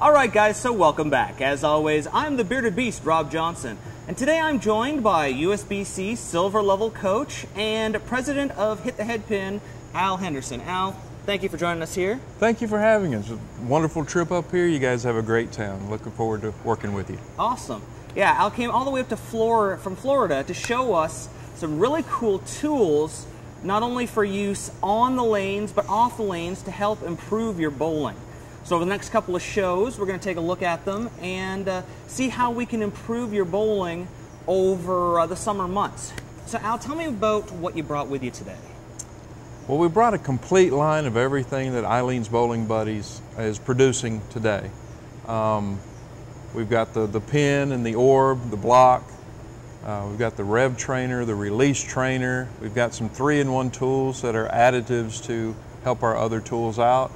Alright guys, so welcome back. As always, I'm the Bearded Beast, Rob Johnson, and today I'm joined by USBC Silver Level Coach and President of Hit the Headpin, Al Henderson. Al, thank you for joining us here. Thank you for having us. Wonderful trip up here. You guys have a great town. Looking forward to working with you. Awesome. Yeah, Al came all the way up to Florida, from Florida, to show us some really cool tools, not only for use on the lanes, but off the lanes to help improve your bowling. So over the next couple of shows, we're going to take a look at them and see how we can improve your bowling over the summer months. So Al, tell me about what you brought with you today. Well, we brought a complete line of everything that Eileen's Bowling Buddies is producing today. We've got the pin and the orb, the block. We've got the rev trainer, the release trainer. We've got some 3-in-1 tools that are additives to help our other tools out.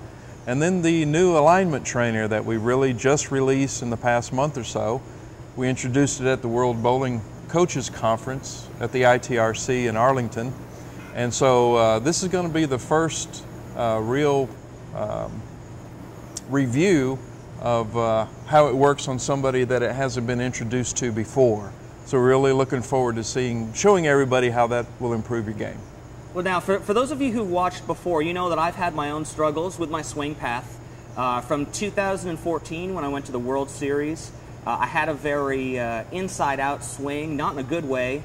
And then the new alignment trainer that we really just released in the past month or so. We introduced it at the World Bowling Coaches Conference at the ITRC in Arlington. And so this is going to be the first real review of how it works on somebody that it hasn't been introduced to before. So we're really looking forward to showing everybody how that will improve your game. Well, now, for those of you who watched before, you know that I've had my own struggles with my swing path. From 2014, when I went to the World Series, I had a very inside-out swing, not in a good way,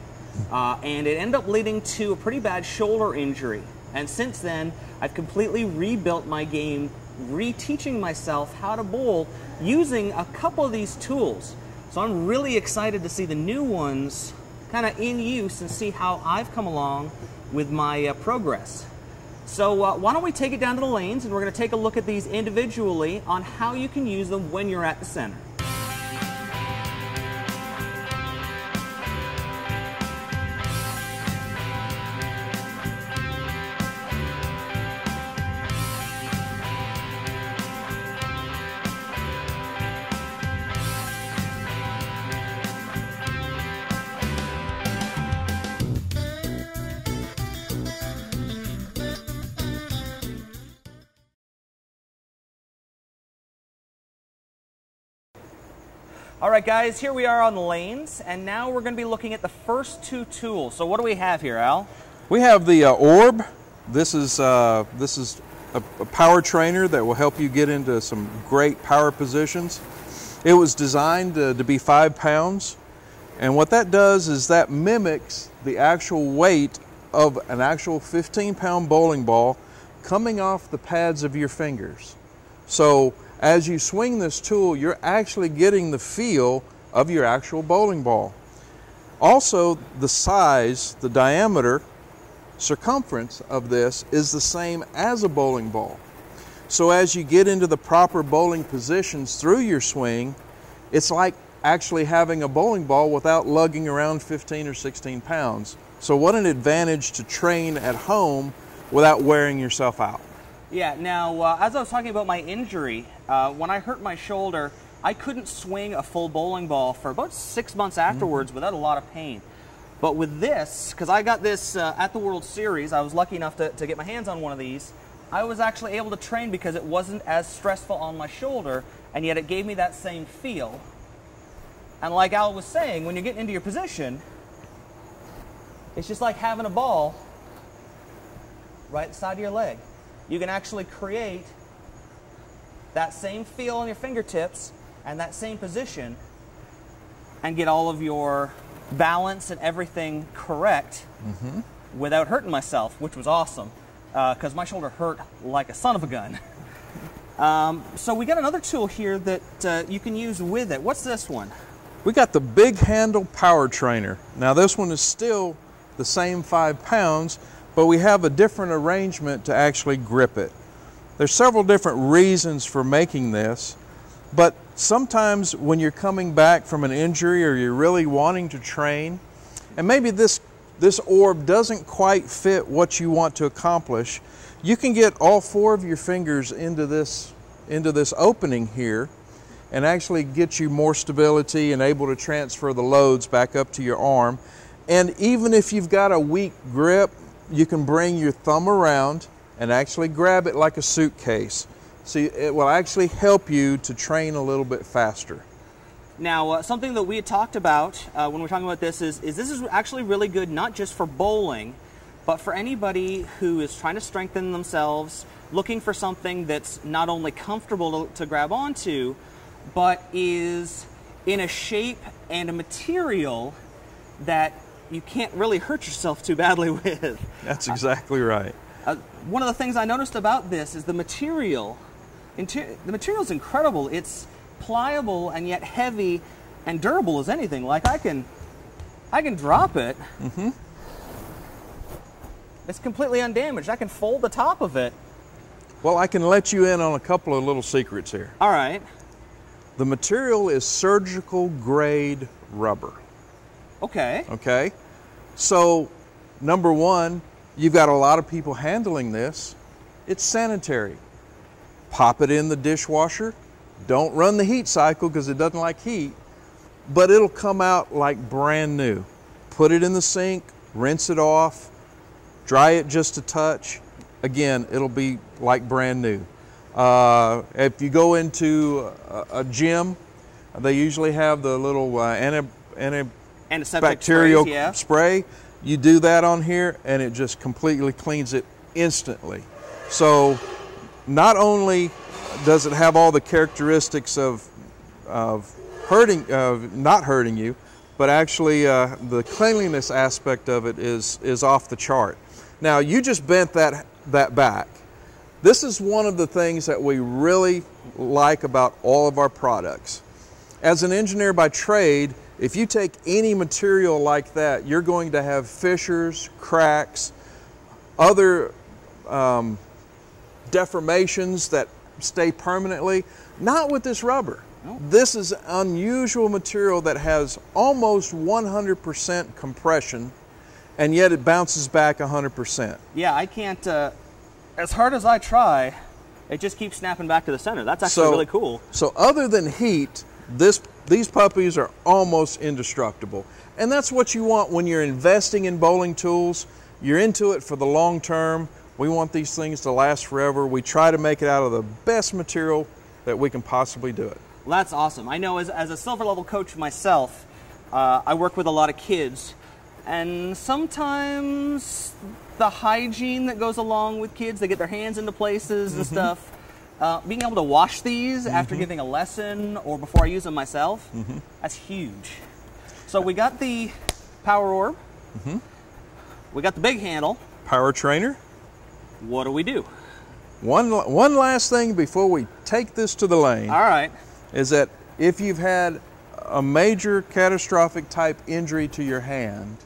and it ended up leading to a pretty bad shoulder injury. And since then, I've completely rebuilt my game, reteaching myself how to bowl using a couple of these tools. So I'm really excited to see the new ones kind of in use and see how I've come along with my progress. So why don't we take it down to the lanes, and we're going to take a look at these individually on how you can use them when you're at the center. All right, guys, here we are on the lanes, and now we're going to be looking at the first two tools. So what do we have here, Al? We have the orb. This is a power trainer that will help you get into some great power positions. It was designed to be 5 pounds, and what that does is that mimics the actual weight of an actual 15-pound bowling ball coming off the pads of your fingers. So as you swing this tool, you're actually getting the feel of your actual bowling ball. Also, the size, the diameter, circumference of this is the same as a bowling ball. So as you get into the proper bowling positions through your swing, it's like actually having a bowling ball without lugging around 15 or 16 pounds. So what an advantage to train at home without wearing yourself out. Yeah, now, as I was talking about my injury, when I hurt my shoulder, I couldn't swing a full bowling ball for about 6 months afterwards without a lot of pain. But with this, because I got this at the World Series, I was lucky enough to get my hands on one of these, I was actually able to train because it wasn't as stressful on my shoulder, and yet it gave me that same feel. And like Al was saying, when you're getting into your position, it's just like having a ball right side of your leg. You can actually create that same feel on your fingertips and that same position and get all of your balance and everything correct without hurting myself, which was awesome because my shoulder hurt like a son of a gun. So we got another tool here that you can use with it. What's this one? We got the Big Handle Power Trainer. Now this one is still the same 5 pounds, but we have a different arrangement to actually grip it. There's several different reasons for making this, but sometimes when you're coming back from an injury or you're really wanting to train, and maybe this orb doesn't quite fit what you want to accomplish, you can get all 4 of your fingers into this opening here and actually get you more stability and able to transfer the loads back up to your arm. And even if you've got a weak grip, you can bring your thumb around and actually grab it like a suitcase. So it will actually help you to train a little bit faster. Now, something that we had talked about when we were talking about this is this is actually really good not just for bowling, but for anybody who is trying to strengthen themselves, looking for something that's not only comfortable to grab onto, but is in a shape and a material that you can't really hurt yourself too badly with. That's exactly right. One of the things I noticed about this is the material. The material's incredible. It's pliable and yet heavy and durable as anything. Like I can drop it. Mm-hmm. It's completely undamaged. I can fold the top of it. Well, I can let you in on a couple of little secrets here. All right. The material is surgical grade rubber. Okay. Okay. So, number one, you've got a lot of people handling this. It's sanitary. Pop it in the dishwasher. Don't run the heat cycle because it doesn't like heat, but it'll come out like brand new. Put it in the sink, rinse it off, dry it just a touch. Again, it'll be like brand new. If you go into a gym, they usually have the little antibacterial sprays, yeah. Spray. You do that on here and it just completely cleans it instantly. So not only does it have all the characteristics of not hurting you, but actually the cleanliness aspect of it is off the chart. Now, you just bent that back. This is one of the things that we really like about all of our products. As an engineer by trade, if you take any material like that, you're going to have fissures, cracks, other deformations that stay permanently. Not with this rubber. Nope. This is unusual material that has almost 100% compression, and yet it bounces back 100%. Yeah, I can't, as hard as I try, it just keeps snapping back to the center. That's actually really cool. So other than heat, these puppies are almost indestructible. And that's what you want when you're investing in bowling tools. You're into it for the long term. We want these things to last forever. We try to make it out of the best material that we can possibly do it. Well, that's awesome. I know as a silver level coach myself, I work with a lot of kids. And sometimes the hygiene that goes along with kids, they get their hands into places and stuff. Being able to wash these after giving a lesson or before I use them myself, that's huge. So we got the power orb. We got the big handle. Power trainer. What do we do? One last thing before we take this to the lane. All right. Is that if you've had a major catastrophic type injury to your hand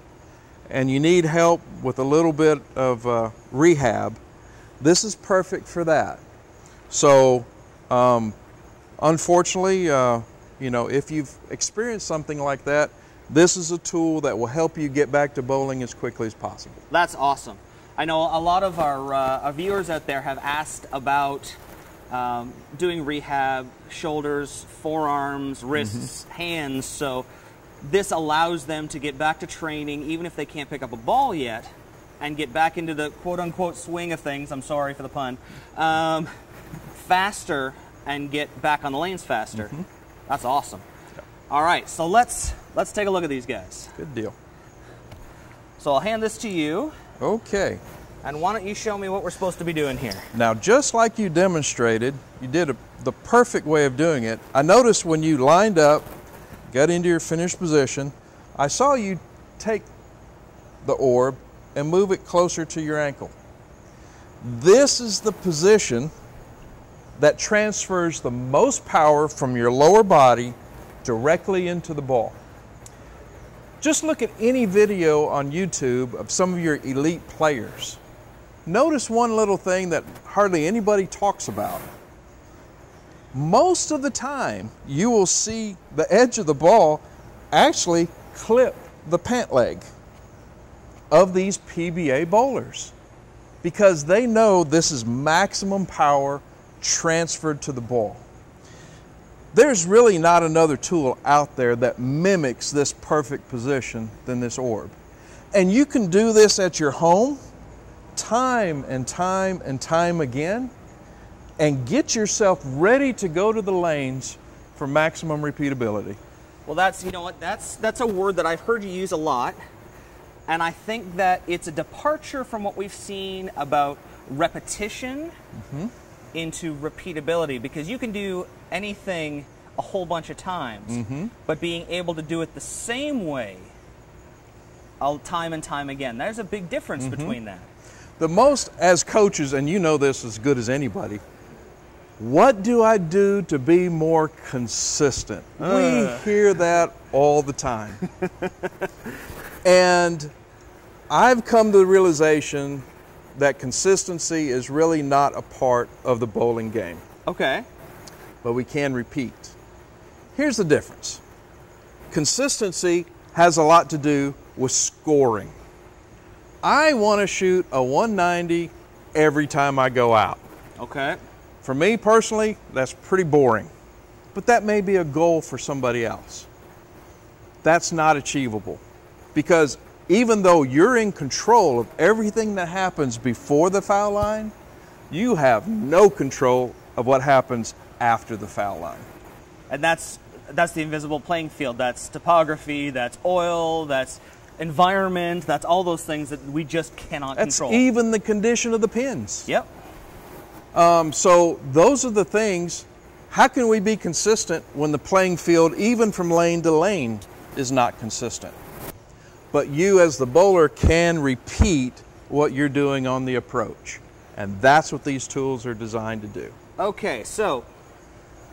and you need help with a little bit of rehab, this is perfect for that. So, unfortunately, you know, if you've experienced something like that, this is a tool that will help you get back to bowling as quickly as possible. That's awesome. I know a lot of our viewers out there have asked about doing rehab, shoulders, forearms, wrists, hands, so this allows them to get back to training even if they can't pick up a ball yet and get back into the quote-unquote swing of things, I'm sorry for the pun, faster and get back on the lanes faster. That's awesome. Yeah. All right, so let's take a look at these guys. Good deal. So I'll hand this to you. Okay. And why don't you show me what we're supposed to be doing here? Now, just like you demonstrated, you did the perfect way of doing it. I noticed when you lined up, got into your finished position, I saw you take the orb and move it closer to your ankle. This is the position that transfers the most power from your lower body directly into the ball. Just look at any video on YouTube of some of your elite players. Notice one little thing that hardly anybody talks about. Most of the time, you will see the edge of the ball actually clip the pant leg of these PBA bowlers because they know this is maximum power transferred to the ball. There's really not another tool out there that mimics this perfect position than this orb. And you can do this at your home time and time and time again. and get yourself ready to go to the lanes for maximum repeatability. Well, that's, you know what, that's a word that I've heard you use a lot, and I think that it's a departure from what we've seen about repetition into repeatability, because you can do anything a whole bunch of times, but being able to do it the same way time and time again, there's a big difference between that. The most, as coaches, and you know this as good as anybody, what do I do to be more consistent? We hear that all the time. And I've come to the realization that consistency is really not a part of the bowling game. Okay. But we can repeat. Here's the difference. Consistency has a lot to do with scoring. I want to shoot a 190 every time I go out. Okay. For me personally, that's pretty boring. But that may be a goal for somebody else. That's not achievable, because even though you're in control of everything that happens before the foul line, you have no control of what happens after the foul line. And that's the invisible playing field. That's topography, that's oil, that's environment, that's all those things that we just cannot control. That's even the condition of the pins. Yep. So those are the things. How can we be consistent when the playing field, even from lane to lane, is not consistent? But you as the bowler can repeat what you're doing on the approach. And that's what these tools are designed to do. Okay, so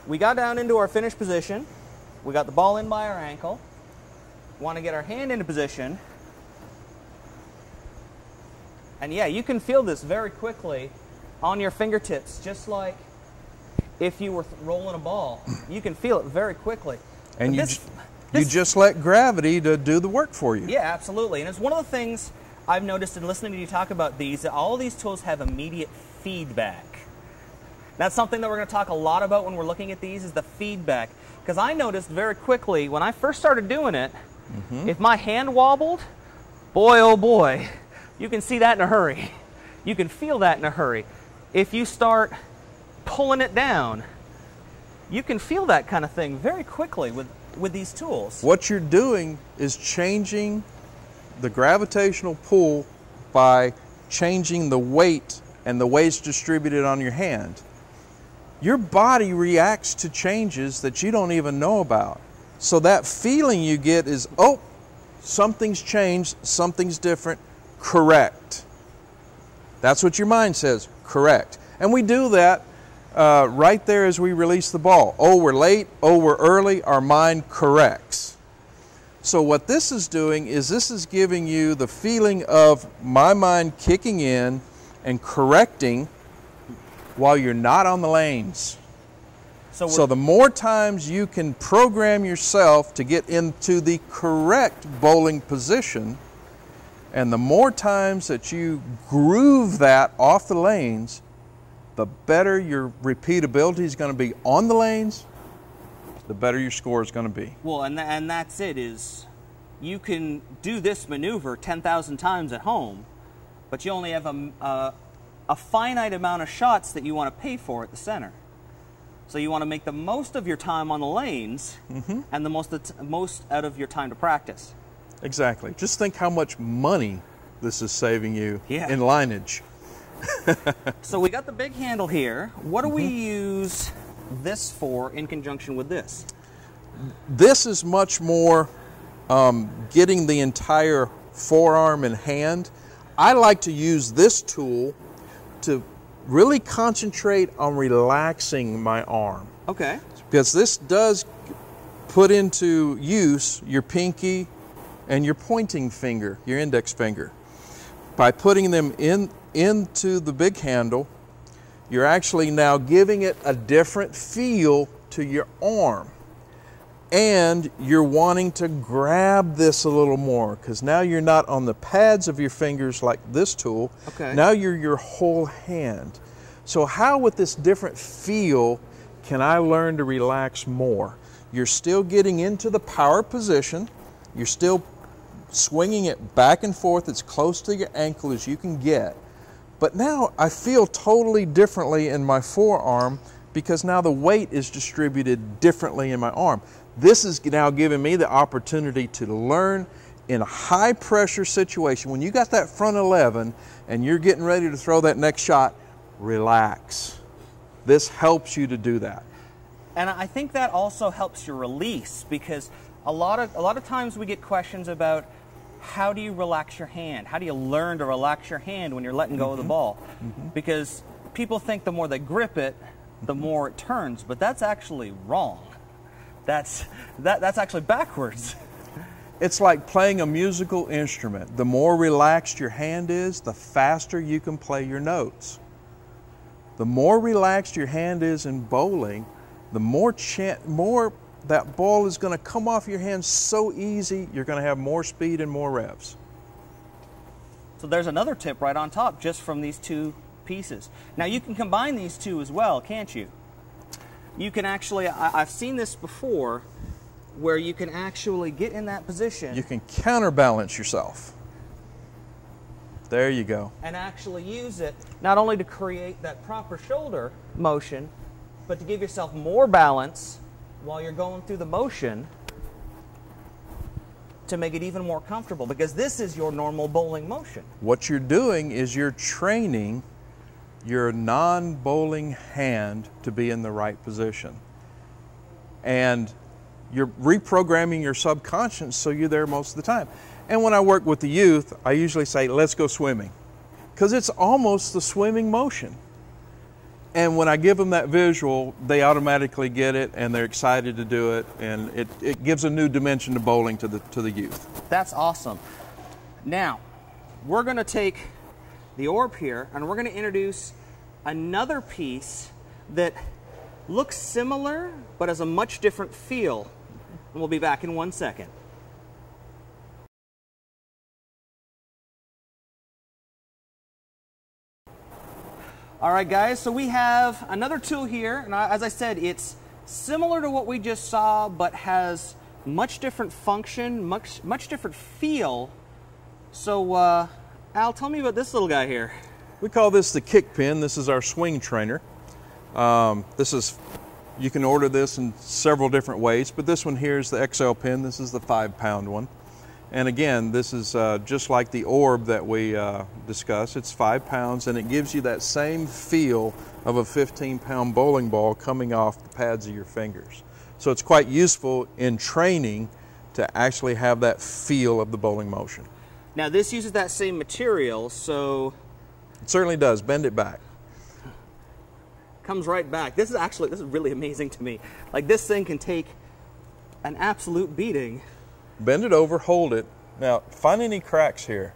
we got down into our finished position. We got the ball in by our ankle. Want to get our hand into position. And yeah, you can feel this very quickly on your fingertips, just like if you were rolling a ball. You can feel it very quickly. And you just let gravity to do the work for you. Yeah, absolutely. And it's one of the things I've noticed in listening to you talk about these, that all of these tools have immediate feedback. That's something that we're going to talk a lot about when we're looking at these, is the feedback. Because I noticed very quickly when I first started doing it, if my hand wobbled, boy oh boy, you can see that in a hurry. You can feel that in a hurry. If you start pulling it down, you can feel that kind of thing very quickly with these tools. What you're doing is changing the gravitational pull by changing the weight and the weight's distributed on your hand. Your body reacts to changes that you don't even know about. So that feeling you get is, oh, something's changed, something's different, correct. That's what your mind says, correct. And we do that right there as we release the ball. Oh, we're late, oh, we're early, our mind corrects. So what this is doing is this is giving you the feeling of my mind kicking in and correcting while you're not on the lanes. So the more times you can program yourself to get into the correct bowling position, and the more times that you groove that off the lanes, the better your repeatability is going to be on the lanes, the better your score is going to be. Well, and that's it, is you can do this maneuver 10,000 times at home, but you only have a finite amount of shots that you want to pay for at the center. So you want to make the most of your time on the lanes and the most out of your time to practice. Exactly. Just think how much money this is saving you in lineage. So we got the big handle here. What do we use this for in conjunction with this? This is much more getting the entire forearm and hand. I like to use this tool to really concentrate on relaxing my arm. Okay. Because this does put into use your pinky and your pointing finger, your index finger. By putting them into the big handle, you're actually now giving it a different feel to your arm. And you're wanting to grab this a little more, because now you're not on the pads of your fingers like this tool. Okay. Now you're your whole hand. So how with this different feel can I learn to relax more? You're still getting into the power position. You're still swinging it back and forth as close to your ankle as you can get. But now I feel totally differently in my forearm because now the weight is distributed differently in my arm. This is now giving me the opportunity to learn in a high pressure situation. When you got that front 11 and you're getting ready to throw that next shot, relax. This helps you to do that. And I think that also helps your release, because a lot of times we get questions about how do you relax your hand? How do you learn to relax your hand when you're letting go of the ball? Because people think the more they grip it, the more it turns, but that's actually wrong. That's actually backwards. It's like playing a musical instrument. The more relaxed your hand is, the faster you can play your notes. The more relaxed your hand is in bowling, the more that ball is going to come off your hand so easy, you're going to have more speed and more revs. So there's another tip right on top just from these two pieces. Now you can combine these two as well, can't you? You can actually, I've seen this before, where you can actually get in that position. You can counterbalance yourself. There you go. And actually use it not only to create that proper shoulder motion, but to give yourself more balance while you're going through the motion to make it even more comfortable, because this is your normal bowling motion. What you're doing is you're training your non-bowling hand to be in the right position. And you're reprogramming your subconscious so you're there most of the time. And when I work with the youth, I usually say, let's go swimming, because it's almost the swimming motion. And when I give them that visual, they automatically get it and they're excited to do it. And it gives a new dimension to bowling to the youth. That's awesome. Now, we're going to take the orb here and we're going to introduce another piece that looks similar but has a much different feel. And we'll be back in 1 second. All right, guys, so we have another tool here, and as I said, it's similar to what we just saw but has much different function, much different feel. So Al, tell me about this little guy here. We call this the kick pin. This is our swing trainer. You can order this in several different ways, but this one here is the XL pin. This is the 5-pound one. And again, this is just like the orb that we discussed. It's 5 pounds, and it gives you that same feel of a 15-pound bowling ball coming off the pads of your fingers. So it's quite useful in training to actually have that feel of the bowling motion. Now this uses that same material, so... It certainly does. Bend it back. Comes right back. This is really amazing to me. Like, this thing can take an absolute beating. Bend it over, hold it. Now, find any cracks here.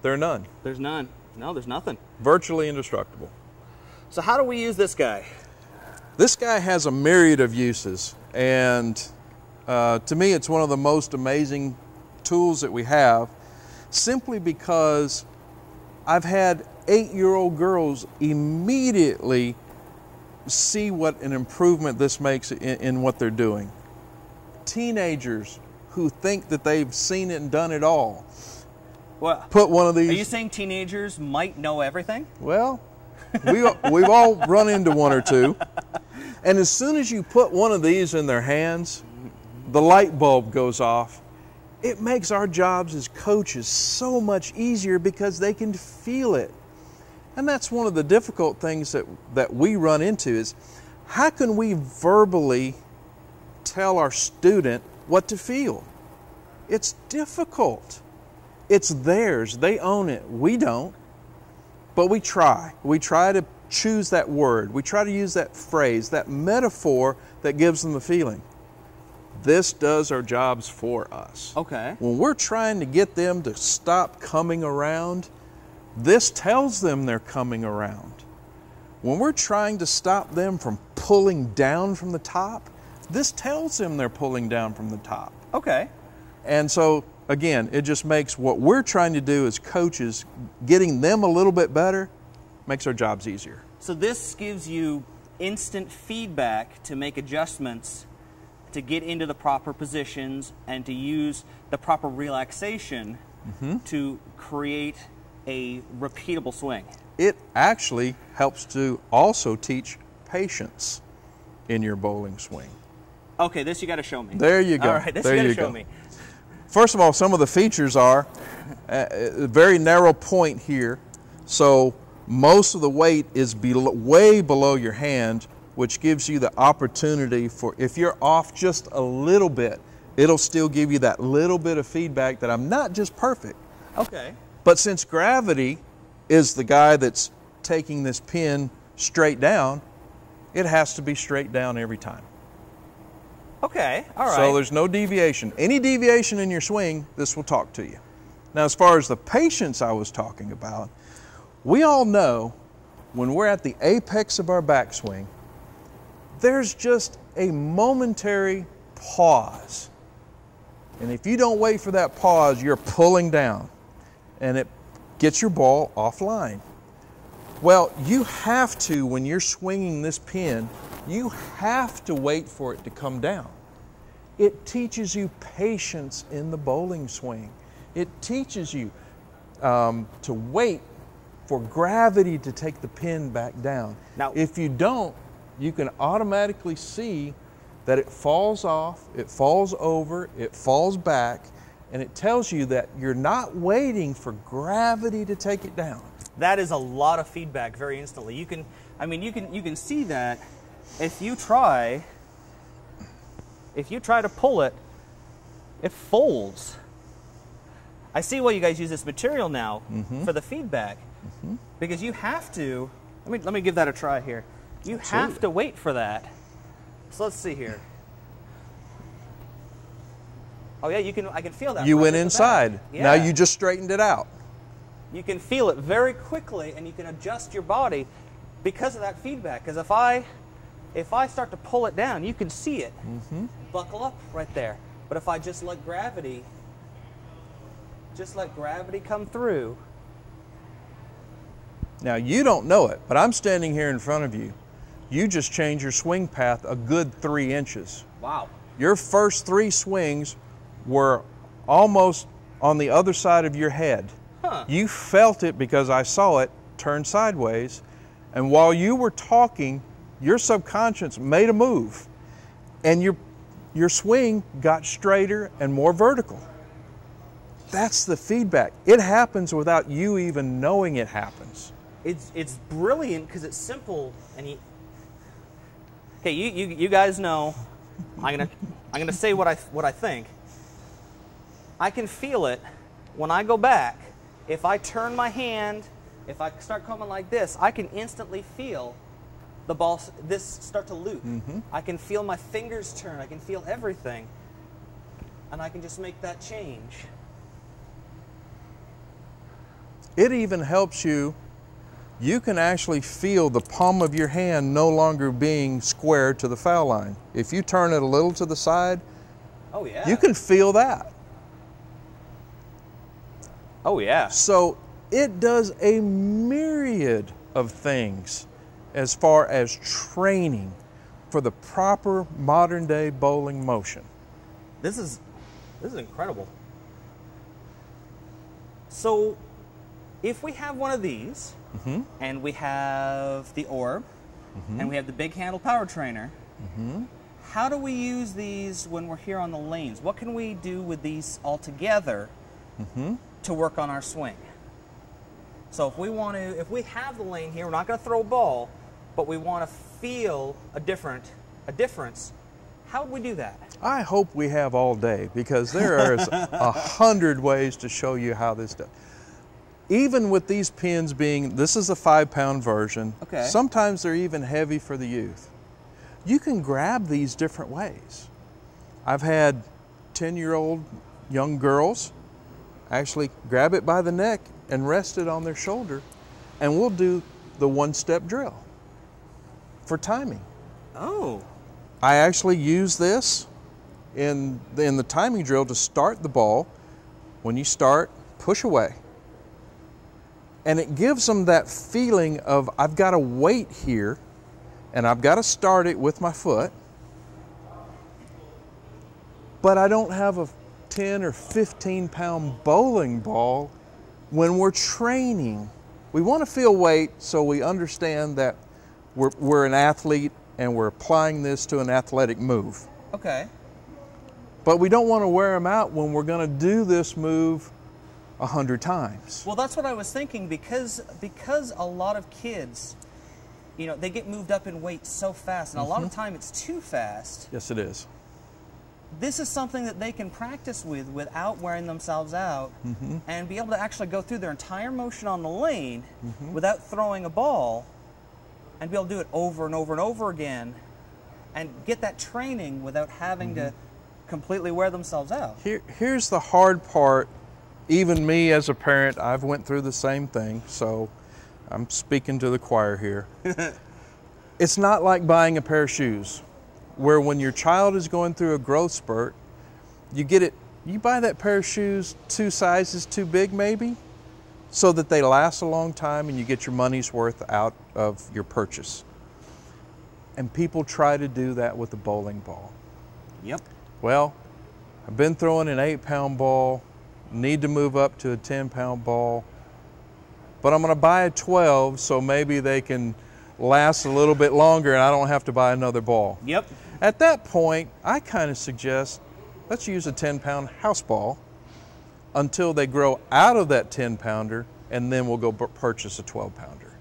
There are none. There's none. No, there's nothing. Virtually indestructible. So how do we use this guy? This guy has a myriad of uses, and to me it's one of the most amazing tools that we have, simply because I've had 8-year-old girls immediately see what an improvement this makes in what they're doing. Teenagers who think that they've seen it and done it all. Well, put one of these. Are you saying teenagers might know everything? Well, we've all run into one or two. And as soon as you put one of these in their hands, the light bulb goes off. It makes our jobs as coaches so much easier because they can feel it. And that's one of the difficult things that we run into is, how can we verbally tell our student what to feel? It's difficult. It's theirs. They own it. We don't. But we try. We try to choose that word. We try to use that phrase, that metaphor that gives them the feeling. This does our jobs for us. Okay. When we're trying to get them to stop coming around, this tells them they're coming around. When we're trying to stop them from pulling down from the top, this tells them they're pulling down from the top. Okay. And so, again, it just makes what we're trying to do as coaches, getting them a little bit better, makes our jobs easier. So this gives you instant feedback to make adjustments, to get into the proper positions, and to use the proper relaxation to create a repeatable swing. It actually helps to also teach patience in your bowling swing. Okay, this you got to show me. There you go. All right, this you got to show me. First of all, some of the features are a very narrow point here, so most of the weight is way below your hand, which gives you the opportunity for, if you're off just a little bit, it'll still give you that little bit of feedback that I'm not just perfect. Okay. But since gravity is the guy that's taking this pin straight down, it has to be straight down every time. Okay, all right. So there's no deviation. Any deviation in your swing, this will talk to you. Now, as far as the patience I was talking about, we all know when we're at the apex of our backswing, there's just a momentary pause. And if you don't wait for that pause, you're pulling down and it gets your ball offline. Well, you have to, when you're swinging this pin, you have to wait for it to come down. It teaches you patience in the bowling swing. It teaches you to wait for gravity to take the pin back down. Now, if you don't, you can automatically see that it falls off, it falls over, it falls back, and it tells you that you're not waiting for gravity to take it down. That is a lot of feedback very instantly. You can, I mean, you can see that if you try to pull it, it folds. I see why you guys use this material now for the feedback. Because you have to, let me give that a try here. You have to wait for that. So let's see here. Oh yeah, I can feel that. You went inside. Yeah. Now you just straightened it out. You can feel it very quickly and you can adjust your body because of that feedback. Because if I start to pull it down, you can see it buckle up right there. But if I just let gravity come through. Now, you don't know it, but I'm standing here in front of you. You just changed your swing path a good 3 inches. Wow. Your first 3 swings were almost on the other side of your head. Huh. You felt it because I saw it turn sideways. And while you were talking, your subconscious made a move. And your swing got straighter and more vertical. That's the feedback. It happens without you even knowing it happens. It's brilliant because it's simple and you, okay, you guys know I'm gonna say what I think. I can feel it when I go back. If I turn my hand, if I start coming like this, I can instantly feel the ball start to loop. I can feel my fingers turn. I can feel everything, and I can just make that change. It even helps you. You can actually feel the palm of your hand no longer being square to the foul line. If you turn it a little to the side, oh yeah, you can feel that. Oh yeah. So it does a myriad of things as far as training for the proper modern day bowling motion. This is incredible. So if we have one of these, and we have the orb, and we have the big handle power trainer. How do we use these when we're here on the lanes? What can we do with these all together to work on our swing? So if we want to, if we have the lane here, we're not going to throw a ball, but we want to feel a difference. How would we do that? I hope we have all day because there are 100 ways to show you how this does. Even with these pins being, this is a 5-pound version, sometimes they're even heavy for the youth. You can grab these different ways. I've had 10-year-old young girls actually grab it by the neck and rest it on their shoulder, and we'll do the one-step drill for timing. Oh. I actually use this in the timing drill to start the ball. When you start, push away. And it gives them that feeling of, I've got to wait here, and I've got to start it with my foot, but I don't have a 10- or 15-pound bowling ball When we're training, we want to feel weight so we understand that we're an athlete and we're applying this to an athletic move. Okay. But we don't want to wear them out when we're going to do this move 100 times. Well, that's what I was thinking, because a lot of kids, you know, they get moved up in weight so fast, and a lot of time it's too fast. Yes, it is. This is something that they can practice with without wearing themselves out, and be able to actually go through their entire motion on the lane without throwing a ball, and be able to do it over and over and over again, and get that training without having to completely wear themselves out. Here's the hard part. Even me as a parent, I've went through the same thing, so I'm speaking to the choir here. It's not like buying a pair of shoes, where when your child is going through a growth spurt, you get it, you buy that pair of shoes 2 sizes too big maybe, so that they last a long time and you get your money's worth out of your purchase. And people try to do that with a bowling ball. Yep. Well, I've been throwing an 8-pound ball, need to move up to a 10-pound ball, but I'm going to buy a 12 so maybe they can last a little bit longer and I don't have to buy another ball. Yep. At that point, I kind of suggest let's use a 10-pound house ball until they grow out of that 10-pounder, and then we'll go purchase a 12-pounder.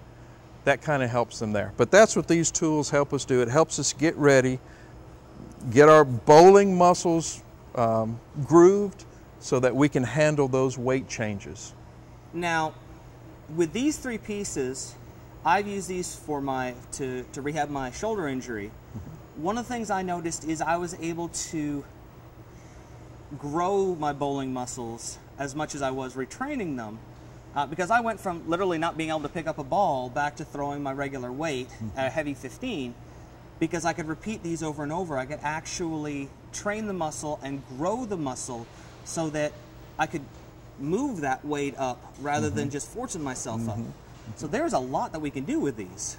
That kind of helps them there. But that's what these tools help us do. It helps us get ready, get our bowling muscles grooved, so that we can handle those weight changes. Now, with these 3 pieces, I've used these for to rehab my shoulder injury. One of the things I noticed is I was able to grow my bowling muscles as much as I was retraining them, because I went from literally not being able to pick up a ball back to throwing my regular weight at a heavy 15, because I could repeat these over and over. I could actually train the muscle and grow the muscle so that I could move that weight up rather than just forcing myself up. So there's a lot that we can do with these.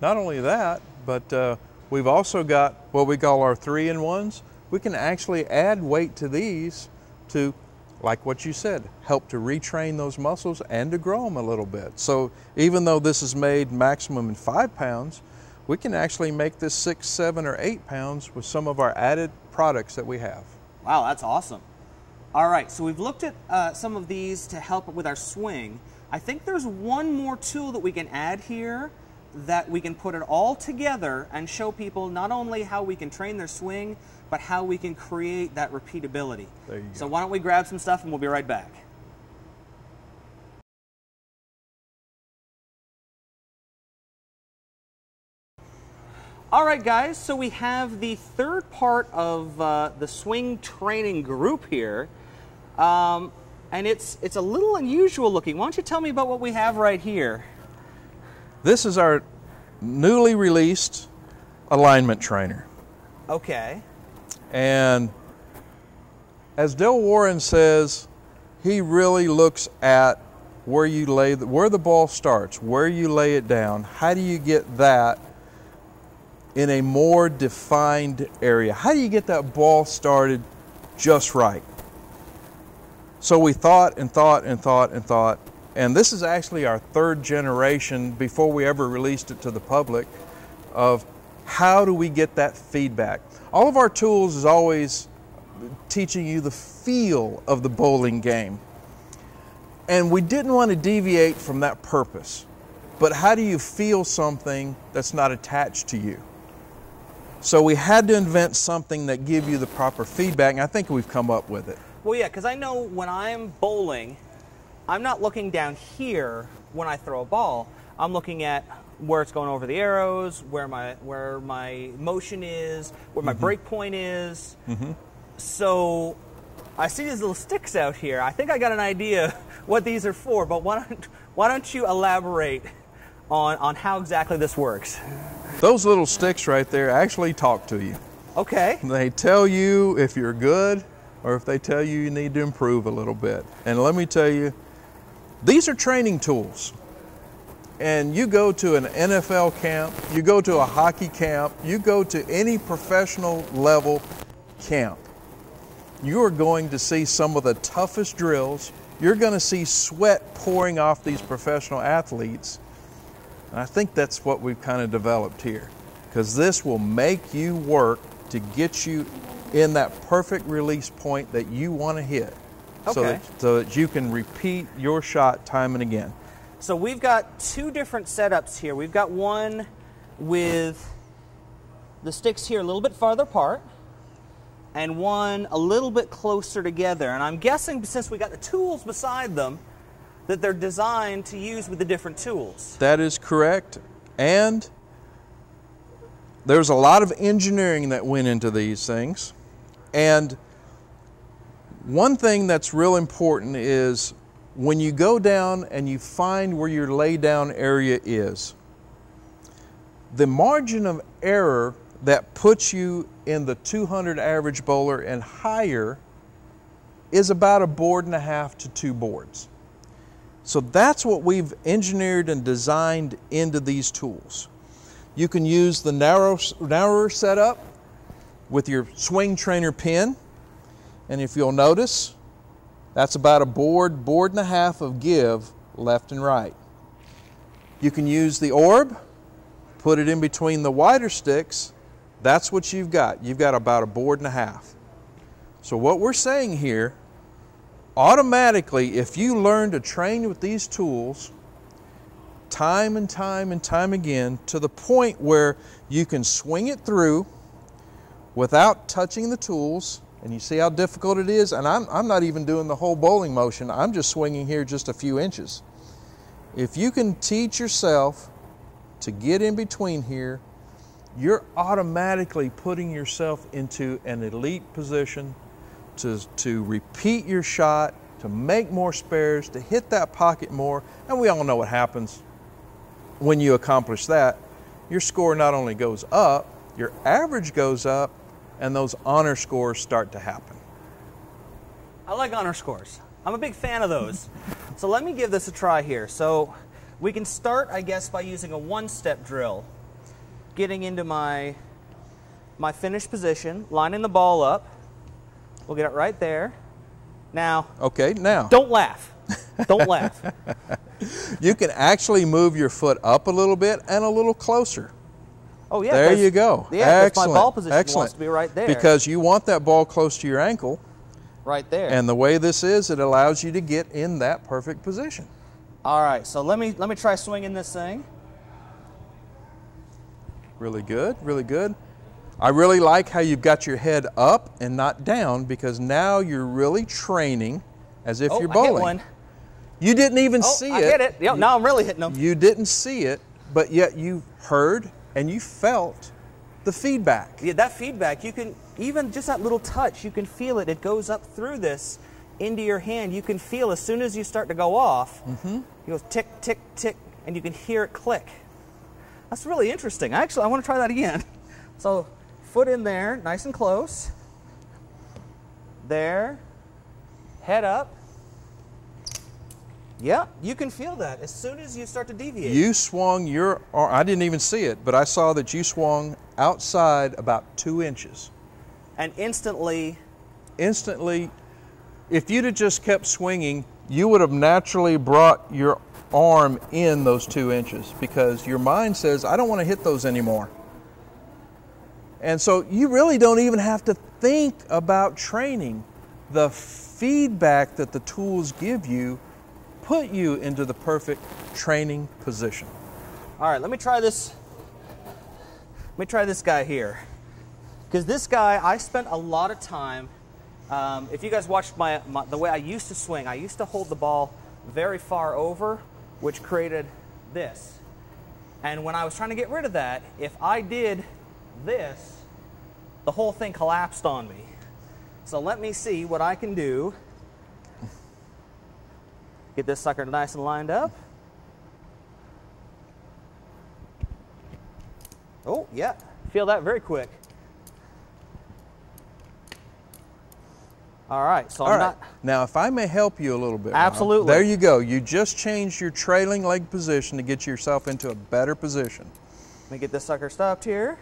Not only that, but we've also got what we call our 3-in-1s. We can actually add weight to these to, like what you said, help to retrain those muscles and to grow them a little bit. So even though this is made maximum in 5 pounds, we can actually make this 6, 7, or 8 pounds with some of our added products that we have. Wow, that's awesome. All right, so we've looked at some of these to help with our swing. I think there's one more tool that we can add here that we can put it all together and show people not only how we can train their swing, but how we can create that repeatability. There you go. So why don't we grab some stuff and we'll be right back. All right, guys, so we have the third part of the swing training group here, and it's a little unusual looking. Why don't you tell me about what we have right here? This is our newly released alignment trainer. Okay. And as Dale Warren says, he really looks at where you lay, where the ball starts, where you lay it down, how do you get that in a more defined area? How do you get that ball started just right? So we thought, and this is actually our 3rd generation before we ever released it to the public of how do we get that feedback. All of our tools is always teaching you the feel of the bowling game, and we didn't want to deviate from that purpose. But how do you feel something that's not attached to you? So we had to invent something that give you the proper feedback, and I think we've come up with it. Well, yeah, because I know when I'm bowling, I'm not looking down here when I throw a ball. I'm looking at where it's going over the arrows, where my motion is, where my break point is. So I see these little sticks out here. I think I got an idea what these are for, but why don't you elaborate on how exactly this works? Those little sticks right there actually talk to you. Okay. They tell you if you're good or if they tell you you need to improve a little bit. And let me tell you, these are training tools. And you go to an NFL camp, you go to a hockey camp, you go to any professional level camp, you are going to see some of the toughest drills you're going to see sweat pouring off these professional athletes. And I think that's what we've kind of developed here, because this will make you work to get you in that perfect release point that you want to hit. Okay. So that you can repeat your shot time and again. So we've got two different setups here. We've got one with the sticks here a little bit farther apart and one a little bit closer together. And I'm guessing, since we got the tools beside them, that they're designed to use with the different tools. That is correct. And there's a lot of engineering that went into these things. And one thing that's real important is when you go down and you find where your lay down area is, the margin of error that puts you in the 200 average bowler and higher is about 1.5 to 2 boards. So that's what we've engineered and designed into these tools. You can use the narrower setup with your swing trainer pin. And if you'll notice, that's about 1 board, 1.5 boards of give left and right. You can use the orb, put it in between the wider sticks. That's what you've got. You've got about 1.5 boards. So what we're saying here, automatically, if you learn to train with these tools time and time and time again to the point where you can swing it through without touching the tools, and you see how difficult it is, and I'm not even doing the whole bowling motion, I'm just swinging here just a few inches. If you can teach yourself to get in between here, you're automatically putting yourself into an elite position to repeat your shot, to make more spares, to hit that pocket more. And we all know what happens when you accomplish that. Your score not only goes up, your average goes up, and those honor scores start to happen. I like honor scores. I'm a big fan of those. So let me give this a try here. So we can start, I guess, by using a one-step drill, getting into my finished position, lining the ball up. We'll get it right there. Now. Okay, now. Don't laugh. Don't laugh. You can actually move your foot up a little bit and a little closer. Oh, yeah. There you go. Yeah, that's my ball position. Excellent. Wants to be right there. Because you want that ball close to your ankle. Right there. And the way this is, it allows you to get in that perfect position. All right, so let me try swinging this thing. Really good, really good. I really like how you've got your head up and not down, because now you're really training as if you're bowling. I hit one. You didn't even see it. I hit it. Yep, now I'm really hitting them. You didn't see it, but yet you heard and you felt the feedback. Yeah, that feedback, you can, even just that little touch, you can feel it. It goes up through this into your hand. You can feel as soon as you start to go off, you go tick, tick, tick, and you can hear it click. That's really interesting. Actually, I want to try that again. So foot in there, nice and close. There, head up. Yeah, you can feel that as soon as you start to deviate. You swung your arm, I didn't even see it, but I saw that you swung outside about 2 inches. And instantly? Instantly, if you'd have just kept swinging, you would have naturally brought your arm in those 2 inches, because your mind says, I don't want to hit those anymore. And so you really don't even have to think about training. The feedback that the tools give you put you into the perfect training position. All right, let me try this. Let me try this guy here, because this guy, I spent a lot of time. If you guys watched the way I used to swing, I used to hold the ball very far over, which created this. And when I was trying to get rid of that, if I did this, the whole thing collapsed on me. So let me see what I can do. Get this sucker nice and lined up. Oh, yeah. Feel that very quick. All right. So I'm not... Now, if I may help you a little bit. Absolutely. Rob, there you go. You just changed your trailing leg position to get yourself into a better position. Let me get this sucker stopped here.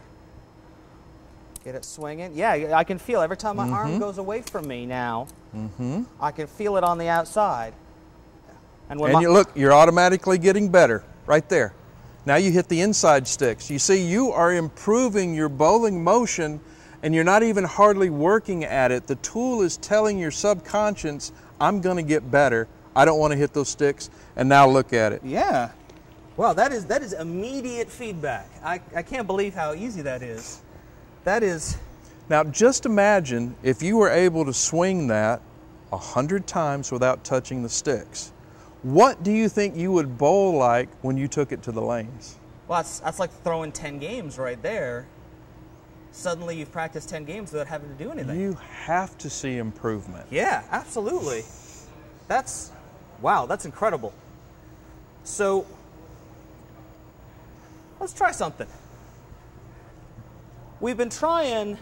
Get it swinging. Yeah, I can feel every time my arm goes away from me now, I can feel it on the outside. And you look, you're automatically getting better right there. Now you hit the inside sticks. You see, you are improving your bowling motion and you're not even hardly working at it. The tool is telling your subconscious, I'm going to get better. I don't want to hit those sticks. And now look at it. Yeah. Wow, that is immediate feedback. I can't believe how easy that is. That is... Now just imagine if you were able to swing that 100 times without touching the sticks. What do you think you would bowl like when you took it to the lanes? Well, that's like throwing 10 games right there. Suddenly you've practiced 10 games without having to do anything. You have to see improvement. Yeah, absolutely. That's, wow, that's incredible. So let's try something. We've been trying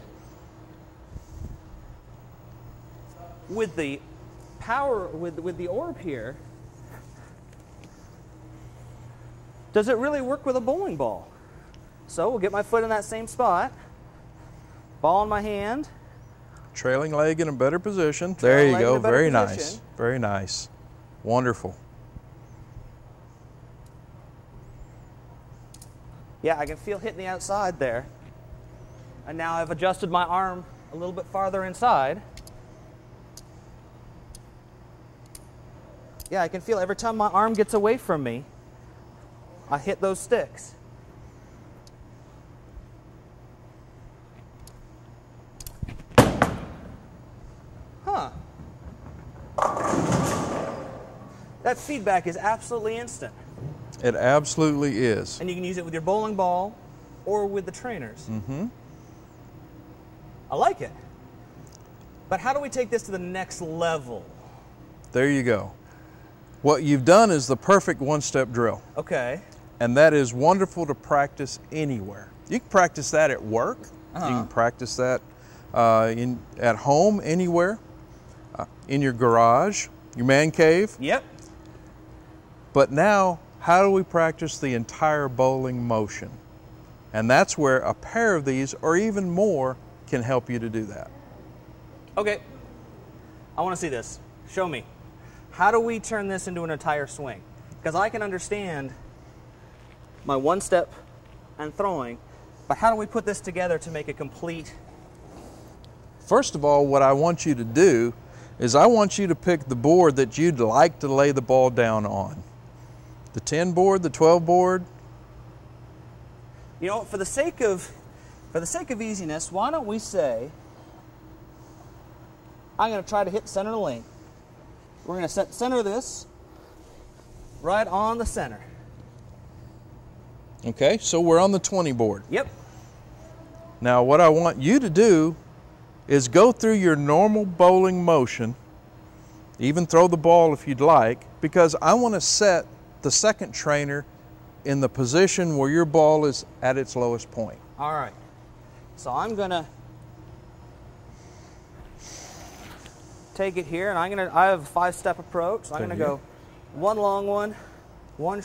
with the power, with the orb here. Does it really work with a bowling ball? So we'll get my foot in that same spot, ball in my hand. Trailing leg in a better position. There you go, very nice, very nice. Wonderful. Yeah, I can feel hitting the outside there. And now I've adjusted my arm a little bit farther inside. Yeah, I can feel every time my arm gets away from me, I hit those sticks. Huh. That feedback is absolutely instant. It absolutely is. And you can use it with your bowling ball or with the trainers. Mm-hmm. I like it. But how do we take this to the next level? There you go. What you've done is the perfect one-step drill. Okay. And that is wonderful to practice anywhere. You can practice that at work. Uh-huh. You can practice that at home, anywhere, in your garage, your man cave. Yep. But now, how do we practice the entire bowling motion? And that's where a pair of these, or even more, can help you to do that. Okay. I want to see this. Show me. How do we turn this into an entire swing? Because I can understand my one step and throwing, but how do we put this together to make a complete... First of all, what I want you to do is I want you to pick the board that you'd like to lay the ball down on. The 10 board, the 12 board. You know, for the sake of easiness, why don't we say, I'm going to try to hit center of the lane. We're going to center this right on the center. Okay, so we're on the 20 board. Yep. Now what I want you to do is go through your normal bowling motion, even throw the ball if you'd like, because I want to set the second trainer in the position where your ball is at its lowest point. All right. So I'm going to take it here, and I have a 5-step approach. So I'm going to go one long one, one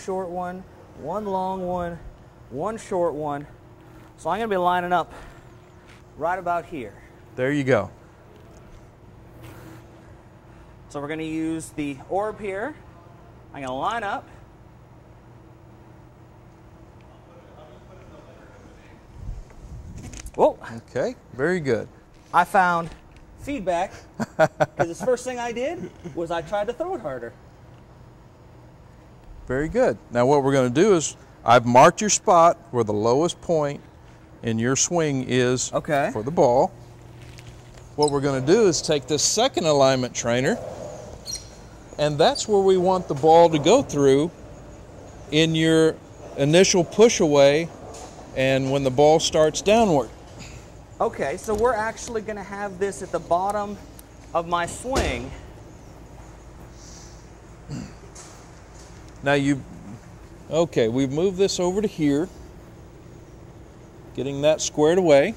long one short one. So I'm going to be lining up right about here. There you go. So we're going to use the orb here. I'm going to line up. Whoa. Okay, very good. I found feedback, because the first thing I did was I tried to throw it harder. Very good. Now what we're going to do is I've marked your spot where the lowest point in your swing is for the ball. What we're going to do is take this second alignment trainer, and that's where we want the ball to go through in your initial push away and when the ball starts downward. Okay, so we're actually going to have this at the bottom of my swing. Now okay, we've moved this over to here, getting that squared away.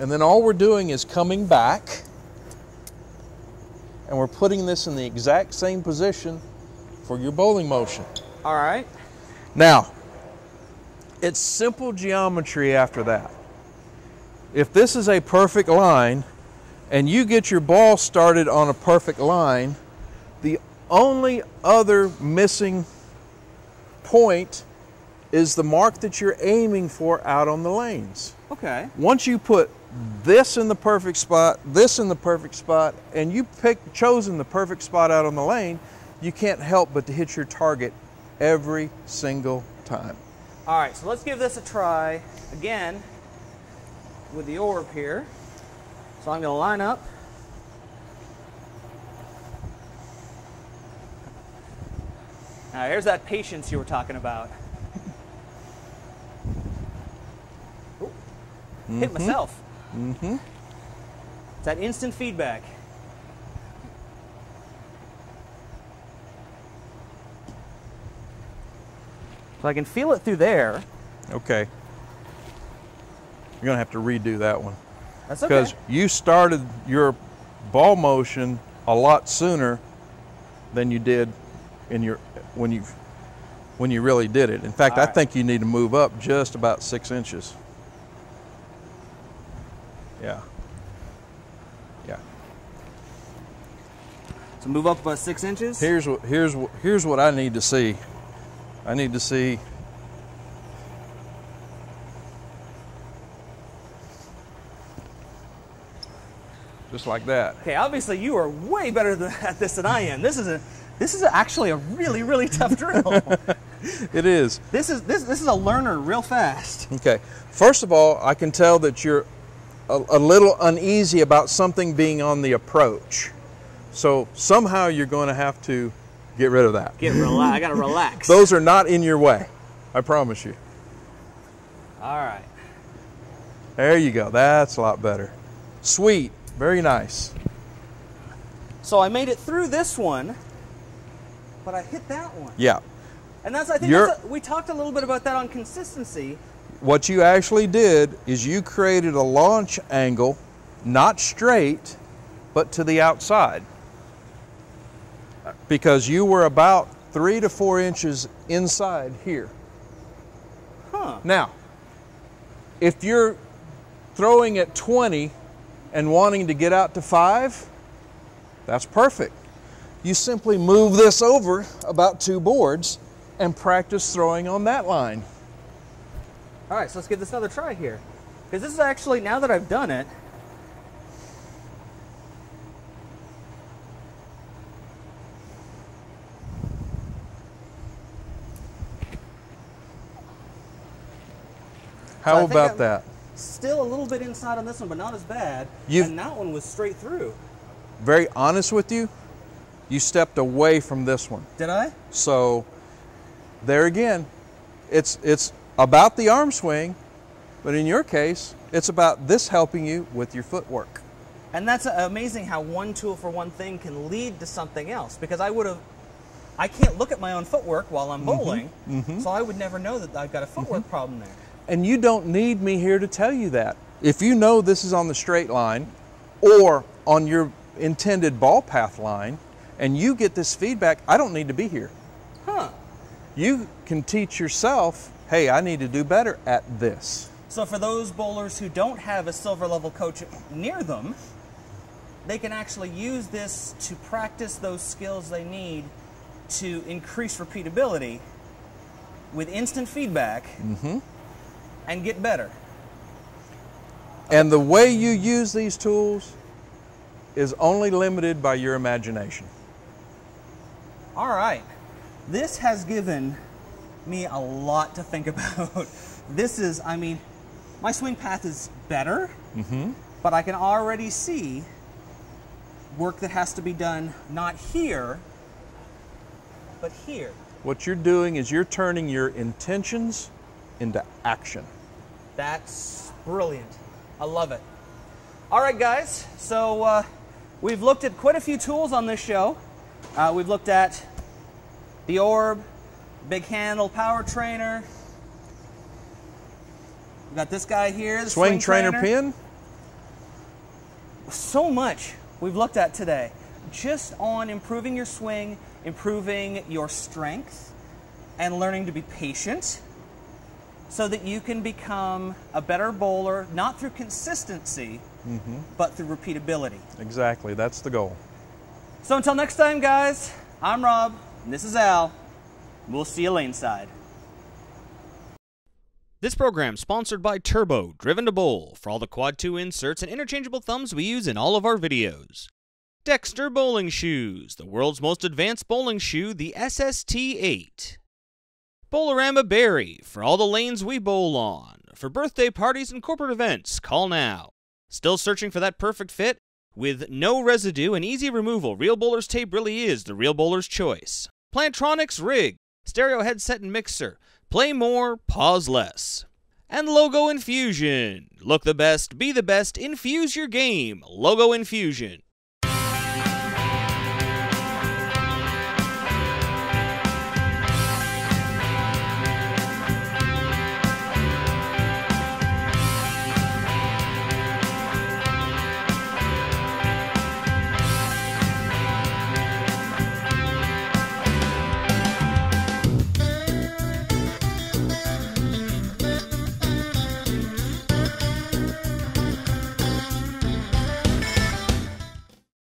And then all we're doing is coming back and we're putting this in the exact same position for your bowling motion. All right. Now, it's simple geometry after that. If this is a perfect line and you get your ball started on a perfect line, the only other missing point is the mark that you're aiming for out on the lanes. Okay. Once you put this in the perfect spot, this in the perfect spot, and you chosen the perfect spot out on the lane, you can't help but to hit your target every single time. All right, so let's give this a try again with the orb here. So I'm going to line up. Now here's that patience you were talking about. Mm-hmm. Hit myself. Mm-hmm. It's that instant feedback. So I can feel it through there. Okay. You're going to have to redo that one. That's okay. Because you started your ball motion a lot sooner than you did in your when you really did it. In fact, I think you need to move up just about 6 inches. Yeah. Yeah. So move up about 6 inches? Here's what I need to see. I need to see just like that. Okay, obviously you are way better at this than I am. This is actually a really, really tough drill. It is. This is a learner real fast. Okay. First of all, I can tell that you're a little uneasy about something being on the approach. So somehow you're going to have to get rid of that. I got to relax. Those are not in your way. I promise you. All right. There you go. That's a lot better. Sweet. Very nice. So I made it through this one, but I hit that one. Yeah. And that's, I think that's we talked a little bit about that on consistency. What you actually did is you created a launch angle, not straight, but to the outside. Because you were about 3 to 4 inches inside here. Huh. Now, if you're throwing at 20 and wanting to get out to 5, that's perfect. You simply move this over about 2 boards and practice throwing on that line. All right, so let's give this another try here. Because this is actually, now that I've done it, how about that? Still a little bit inside on this one, but not as bad. And that one was straight through. Very honest with you, you stepped away from this one. Did I? So, there again, it's about the arm swing, but in your case, it's about this helping you with your footwork. And that's amazing how one tool for one thing can lead to something else, because I can't look at my own footwork while I'm bowling, so I would never know that I've got a footwork problem there. And you don't need me here to tell you that. If you know this is on the straight line or on your intended ball path line, and you get this feedback, I don't need to be here. Huh. You can teach yourself, hey, I need to do better at this. So for those bowlers who don't have a silver level coach near them, they can actually use this to practice those skills they need to increase repeatability with instant feedback and get better. And the way you use these tools is only limited by your imagination. All right. This has given me a lot to think about. This is, I mean, my swing path is better, but I can already see work that has to be done not here, but here. What you're doing is you're turning your intentions into action. That's brilliant. I love it. All right, guys, so we've looked at quite a few tools on this show. We've looked at the orb, big handle power trainer. We got this guy here, the swing trainer pin. So much we've looked at today, just on improving your swing, improving your strength, and learning to be patient so that you can become a better bowler, not through consistency, but through repeatability. Exactly, that's the goal. So until next time, guys, I'm Rob, and this is Al. We'll see you laneside. This program sponsored by Turbo, driven to bowl, for all the Quad 2 inserts and interchangeable thumbs we use in all of our videos. Dexter Bowling Shoes, the world's most advanced bowling shoe, the SST8. Bowlerama Barrie, for all the lanes we bowl on. For birthday parties and corporate events, call now. Still searching for that perfect fit? With no residue and easy removal, Real Bowler's Tape really is the Real Bowler's choice. Plantronics Rig, stereo headset and mixer. Play more, pause less. And Logo Infusion. Look the best, be the best, infuse your game. Logo Infusion.